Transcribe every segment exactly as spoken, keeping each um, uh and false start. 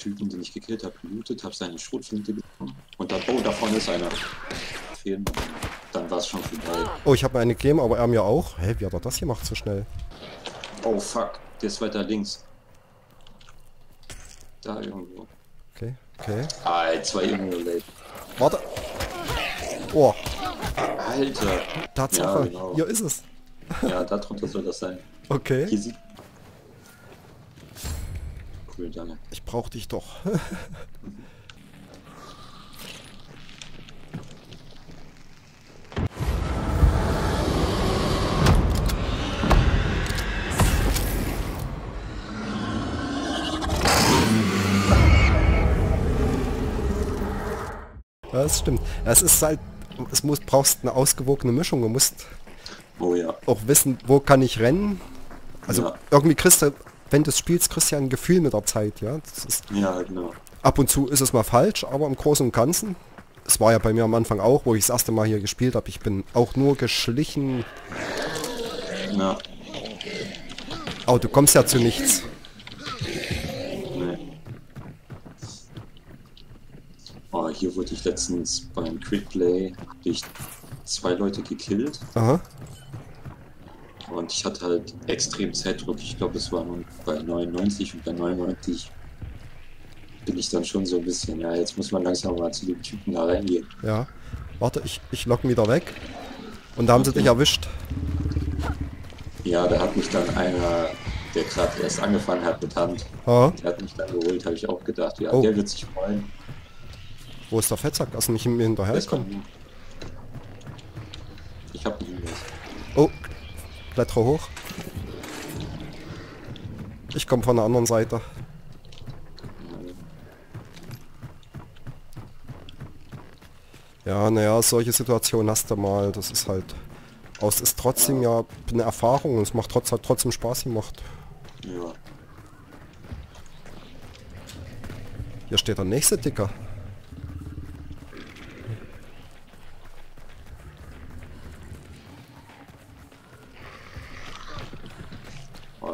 Typen, den ich gekillt habe, gelootet, habe seine Schrotflinte bekommen und dann, oh, da vorne ist einer. Fehlen. Dann war es schon vorbei. Oh, ich habe mir eine gegeben, aber er mir auch. Hä, hey, wie hat er das gemacht so schnell? Oh, fuck. Der ist weiter links. Da irgendwo. Okay, okay. Ah, zwei irgendwo late. Warte. Oh. Alter. Tatsache. Ja, genau. Hier ist es. Ja, darunter soll das sein. Okay. Easy. Cool, danke. Ich brauch dich doch. Ja, das stimmt. Es ist halt, es muss, brauchst eine ausgewogene Mischung. Du musst oh, ja. auch wissen, wo kann ich rennen. Also ja. irgendwie kriegst du, wenn du es spielst, kriegst du ja ein Gefühl mit der Zeit. Ja, das ist, ja genau. Ab und zu ist es mal falsch, aber im Großen und Ganzen, es war ja bei mir am Anfang auch, wo ich das erste Mal hier gespielt habe, ich bin auch nur geschlichen. Ja. Aber du kommst ja zu nichts. Oh, hier wurde ich letztens beim Quickplay durch zwei Leute gekillt. Aha. Und ich hatte halt extrem Zeitdruck. Ich glaube, es war nun bei neunundneunzig und bei neunundneunzig bin ich dann schon so ein bisschen. Ja, jetzt muss man langsam mal zu dem Typen da reingehen. Ja, warte, ich, ich lock wieder weg. Und da haben okay. sie dich erwischt. Ja, da hat mich dann einer, der gerade erst angefangen hat mit Hand, Aha. der hat mich dann geholt, habe ich auch gedacht. Ja, oh. der wird sich freuen. Wo ist der Fettsack? Also nicht mir hinterherkommen. Ich hab ihn nicht. Oh, klettere hoch. Ich komme von der anderen Seite. Ja, naja, solche Situationen hast du mal. Das ist halt... Aber es ist trotzdem ja, ja eine Erfahrung und es macht trotz, halt trotzdem Spaß gemacht. Ja. Hier steht der nächste Dicker.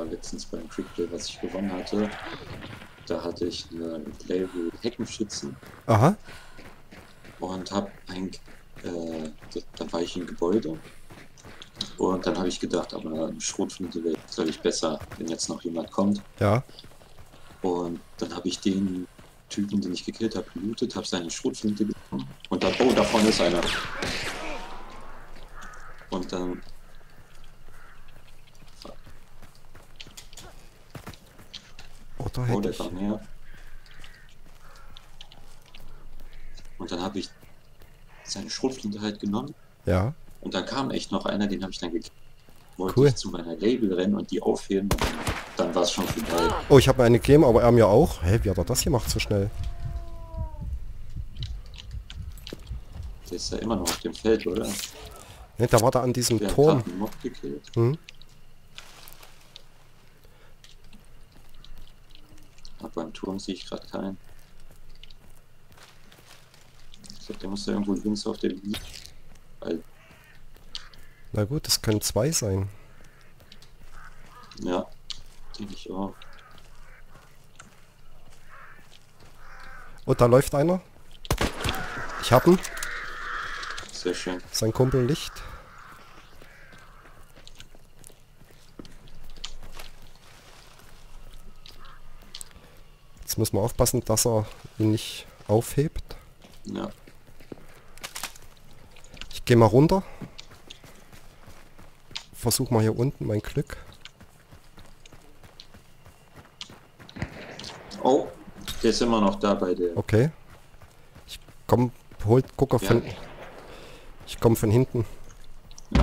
Letztens beim Quickplay, was ich gewonnen hatte, da hatte ich eine Label Heckenschützen. Aha. Und hab ein, äh, dann war ich im Gebäude und dann habe ich gedacht, aber im Schrotflinte wäre ich besser, wenn jetzt noch jemand kommt. Ja. Und dann habe ich den Typen, den ich gekillt habe, gelootet, habe seine Schrotflinte bekommen und dann, oh, da vorne ist einer. Und dann Oh, der kam her. Und dann habe ich seine Schrotflinte halt genommen. Ja. Und dann kam echt noch einer, den habe ich dann gekillt. Wollte cool. ich zu meiner Label rennen und die aufheben. Und dann war es schon vorbei. Oh, ich habe mir eine gegeben, aber er mir auch. Hä, hey, wie hat er das gemacht so schnell? Der ist ja immer noch auf dem Feld, oder? Ne, da war er an diesem der Turm. Hat einen Mob gekillt. Hm? Beim Turm sehe ich gerade keinen. Ich glaube, der muss da irgendwo links auf der Linie. Na gut, das können zwei sein. Ja, denke ich auch. Und da läuft einer. Ich hab ihn. Sehr schön. Sein Kumpel Licht. Muss man aufpassen, dass er ihn nicht aufhebt. Ja. Ich gehe mal runter. Versuch mal hier unten mein Glück. Oh, der ist immer noch da bei dir. Okay. Ich komm, holt, guck ja. von... Ich komme von hinten. Ja.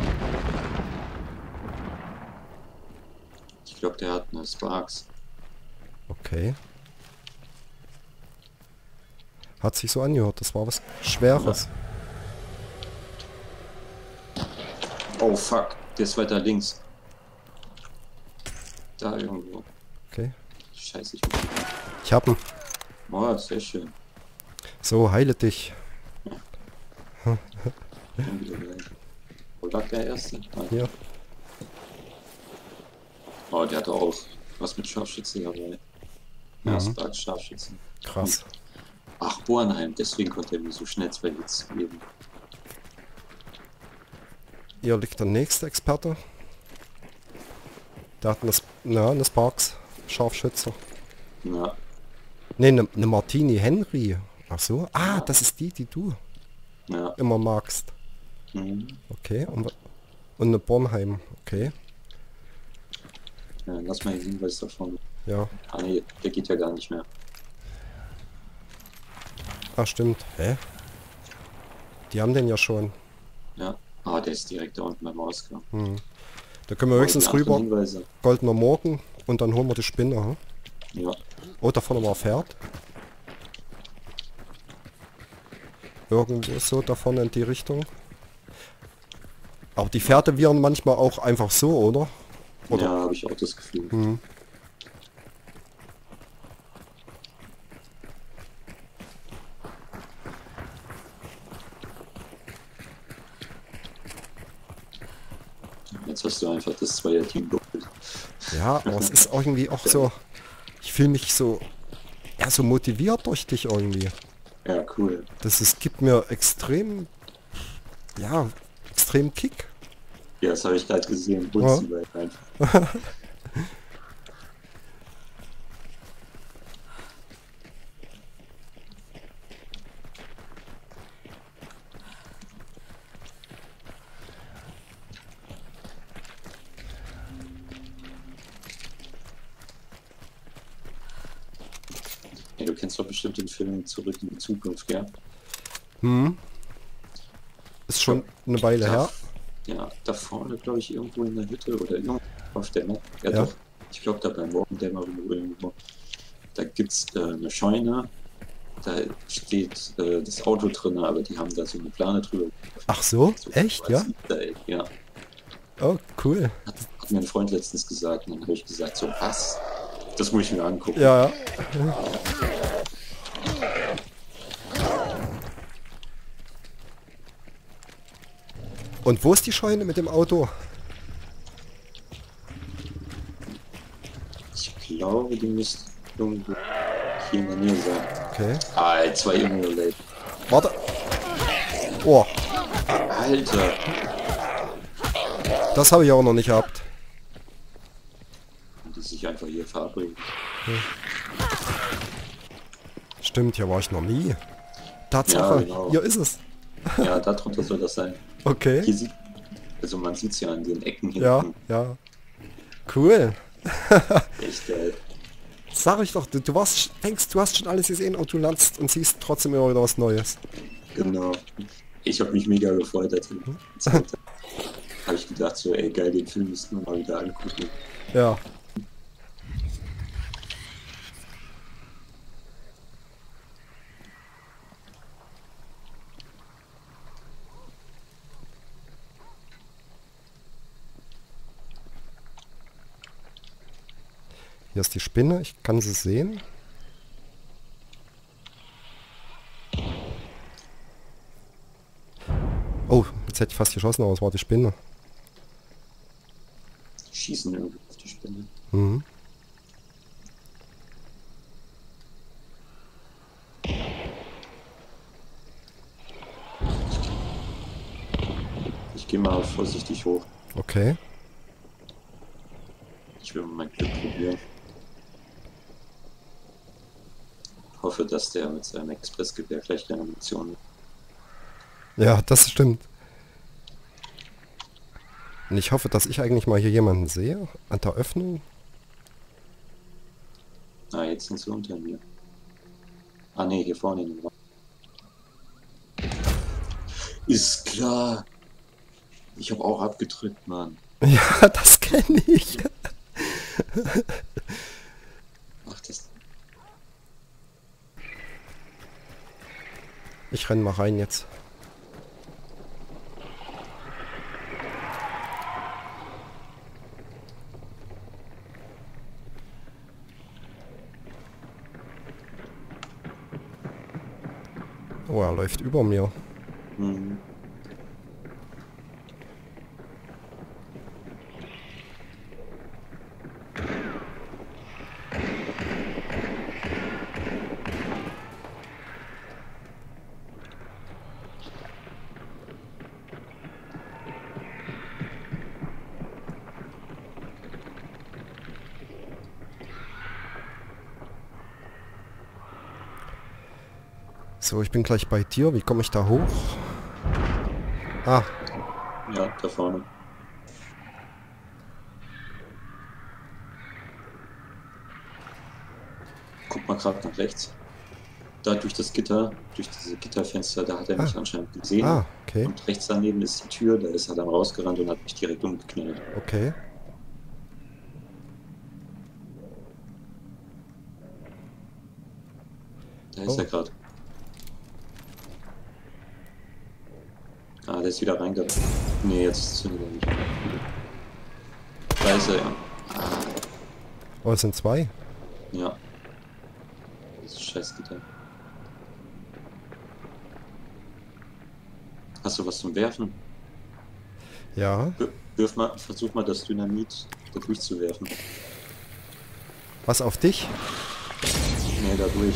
Ich glaube, der hat eine Sparks. Okay. Hat sich so angehört, das war was Schweres. Oh fuck, der ist weiter links. Da irgendwo. Okay. Scheiße, ich muss... Ich hab ihn. Oh, sehr schön. So, heile dich. Ja. Wo lag der erste? Nein. Hier. Oh, der hat auch was mit Scharfschütze dabei. aus mhm. Deutschen Scharfschützen. Krass. Und, ach, Bornheim, deswegen konnte er mir so schnell zwei Hits geben. Hier liegt der nächste Experte. Der hat eine Sparks Scharfschütze. Ja. Ne, eine ne Martini Henry. Ach so. Ah, ja. Das ist die, die du ja. immer magst. Mhm. Okay, und, und eine Bornheim. Okay. Ja, lass mal den Hinweis davon. Ja. Ah ne, der geht ja gar nicht mehr. Ah, stimmt. Hä? Die haben den ja schon. Ja. Ah, der ist direkt da unten beim Ausgang. Hm. Da können wir oh, höchstens rüber. Hinweise. Goldener Morgen und dann holen wir die Spinne. Hm? Ja. Oh, da vorne war ein Pferd. Irgendwo so da vorne in die Richtung. Aber die Pferde wirren manchmal auch einfach so, oder? Oder? Ja, habe ich auch das Gefühl. Hm. Jetzt hast du einfach das Zweier-Team doppelt. Ja, aber es ist irgendwie auch so... Ich fühle mich so... Ja, so motiviert durch dich irgendwie. Ja, cool. Das ist, gibt mir extrem... Ja, extrem Kick. Ja, das habe ich gerade gesehen. Bunzen ja. einfach. Du kennst doch bestimmt den Film Zurück in die Zukunft, gell? Hm. Ist schon eine Weile da, her. Ja, da vorne, glaube ich, irgendwo in der Hütte oder irgendwo auf der Map. Ja, ja, doch. Ich glaube, da beim Morgendämmerung irgendwo. Da gibt's äh, eine Scheune. Da steht äh, das Auto drin, aber die haben da so eine Plane drüber. Ach so? so Echt, ja? Easter-Egg, ja. Oh, cool. Hat, hat mir ein Freund letztens gesagt und dann habe ich gesagt, so was? Das muss ich mir angucken. Ja, ja. Und wo ist die Scheune mit dem Auto? Ich glaube, die müsste irgendwo hier in der Nähe sein. Okay. Ah, zwei Junge late. Warte. Oh. Alter. Das habe ich auch noch nicht gehabt. Die sich einfach hier verabreden. Okay. Stimmt, hier war ich noch nie. Tatsache, ja, genau. Hier ist es. Ja, darunter soll das sein. Okay. Hier sieht, also man sieht es ja an den Ecken hinten. Ja, ja. Cool. Echt geil. Sag ich doch, du, du warst, denkst, du hast schon alles gesehen und du lernst und siehst trotzdem immer wieder was Neues. Genau. Ich habe mich mega gefreut, als ich habe ich gedacht, so ey, geil, den Film müssen wir mal wieder angucken. Ja. Hier ist die Spinne, ich kann sie sehen. Oh, jetzt hätte ich fast geschossen, aber es war die Spinne. Schießen irgendwie auf die Spinne. Mhm. Ich gehe mal vorsichtig hoch. Okay. Ich will mal mein Glück probieren. Ich hoffe, dass der mit seinem Expressgewehr gleich keine Munition hat. Ja, das stimmt. Und ich hoffe, dass ich eigentlich mal hier jemanden sehe. An der Öffnung. Ah, jetzt sind sie unter mir. Ah ne, hier vorne. Ist klar. Ich habe auch abgedrückt, Mann. Ja, das kenne ich. Ach, das... Ich renn mal rein jetzt. Oh, er läuft über mir. Mhm. So, ich bin gleich bei dir. Wie komme ich da hoch? Ah. Ja, da vorne. Guck mal gerade nach rechts. Da durch das Gitter, durch diese Gitterfenster, da hat er mich ah. anscheinend gesehen. Ah, okay. Und rechts daneben ist die Tür, da ist er dann rausgerannt und hat mich direkt umgeknallt. Okay. Da oh. ist er gerade. Ah, der ist wieder reingegangen. Nee, jetzt zündet er nicht. Da ist er, ja. Ah. Oh, es sind zwei? Ja. Das ist scheiß Gitter. Hast du was zum Werfen? Ja. Wirf mal, versuch mal das Dynamit da durchzuwerfen. Was, auf dich? Nee, da durch.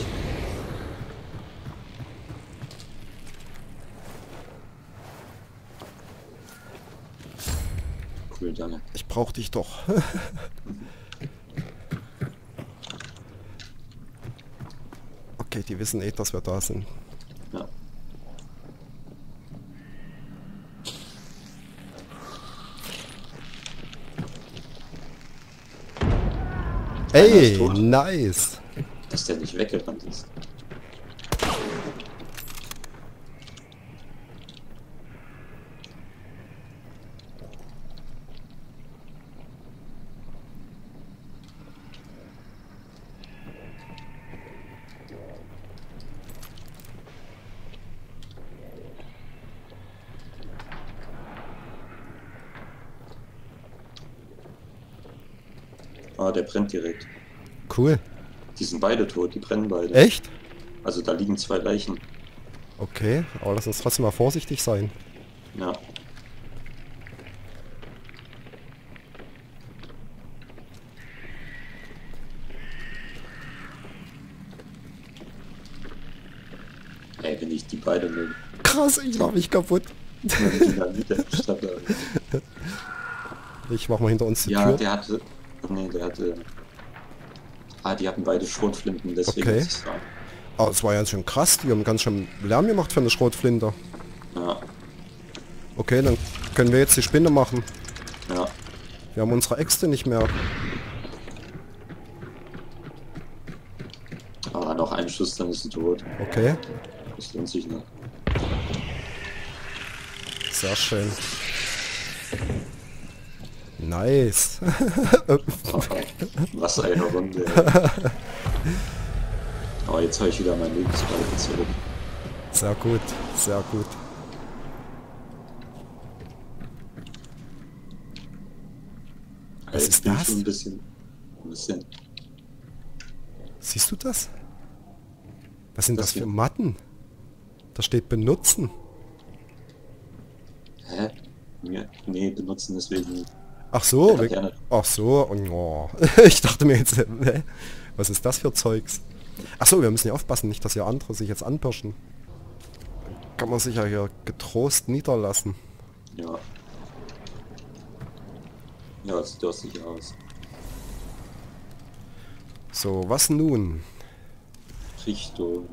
Cool, danke. Ich brauch dich doch. Okay, die wissen eh, dass wir da sind. Ja. Ey, nice! Dass der nicht weggerannt ist. Ah, der brennt direkt. Cool. Die sind beide tot, die brennen beide. Echt? Also da liegen zwei Leichen. Okay, aber lass uns trotzdem mal vorsichtig sein. Ja. Ey, wenn ich die beide nehme. Krass, ich mach mich kaputt. Ich mach mal hinter uns die ja, Tür. Ja, der hatte... Nee, der hatte... Ah, die hatten beide Schrotflinten, deswegen okay. ist es wahr. Ah, das war ja schon krass, die haben ganz schön Lärm gemacht für eine Schrotflinte. Ja. Okay, dann können wir jetzt die Spinne machen. Ja. Wir haben unsere Äxte nicht mehr. Ah, noch ein Schuss, dann ist sie tot. Okay. Das lohnt sich noch. Sehr schön. Nice. Was eine Runde. Aber jetzt habe ich wieder mein Lebensbalken zurück. Sehr gut, sehr gut. Was also ist das? Schon ein bisschen, ein bisschen. Siehst du das? Was sind das, das für Matten? Da steht benutzen. Hä? Nee, benutzen deswegen... Ach so, ja, ach so, oh, ich dachte mir jetzt, ne? Was ist das für Zeugs? Ach so, wir müssen ja aufpassen, nicht, dass hier andere sich jetzt anpirschen. Kann man sich ja hier getrost niederlassen. Ja. Ja, das sieht durstig aus. So, was nun? Richtung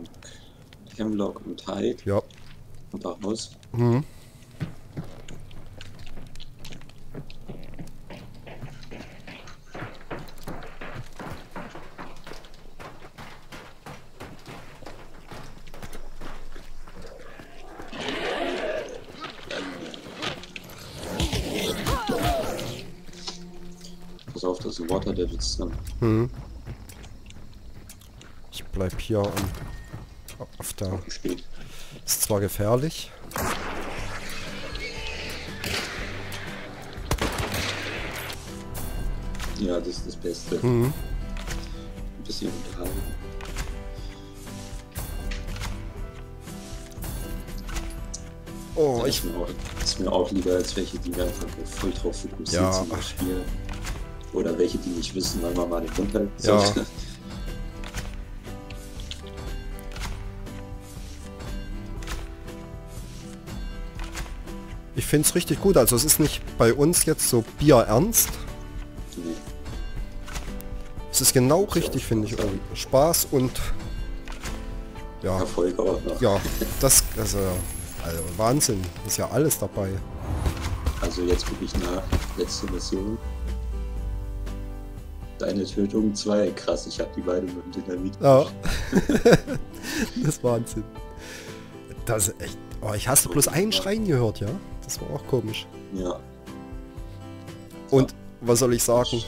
Hemlock und Heide. Ja. Und da raus. Mhm. Auf, das ist Water Devils dann. Hm. Ich bleib hier um, auf der... Ist zwar gefährlich. Ja, das ist das Beste. Hm. Ein bisschen unterhalten. Oh, das ich... Ist mir, auch, ist mir auch lieber als welche, die wir einfach voll drauf fokussiert ja. sind im Spiel. Oder welche, die nicht wissen, wann man mal den Mund halten sollte. Ja. Ich finde es richtig gut. Also es ist nicht bei uns jetzt so bierernst. Nee. Es ist genau richtig, finde ich. Spaß und Ja. Erfolgordner. Ja, das, also, also Wahnsinn, ist ja alles dabei. Also jetzt gucke ich nach, letzte Mission. Deine Tötung zwei, krass, ich habe die beiden mit dem Dynamit. Ja. Das ist Wahnsinn. Das ist echt, oh, ich hasse bloß einen Schrein gehört, ja? Das war auch komisch. Ja. Und, ja, was soll ich sagen?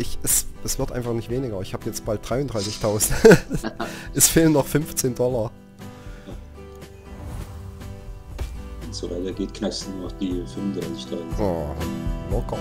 Ich, es, es wird einfach nicht weniger. Ich habe jetzt bald dreiunddreißigtausend. Es fehlen noch fünfzehn Dollar. Wenn es so weitergeht, knackst du noch die fünfunddreißigtausend. Oh, locker.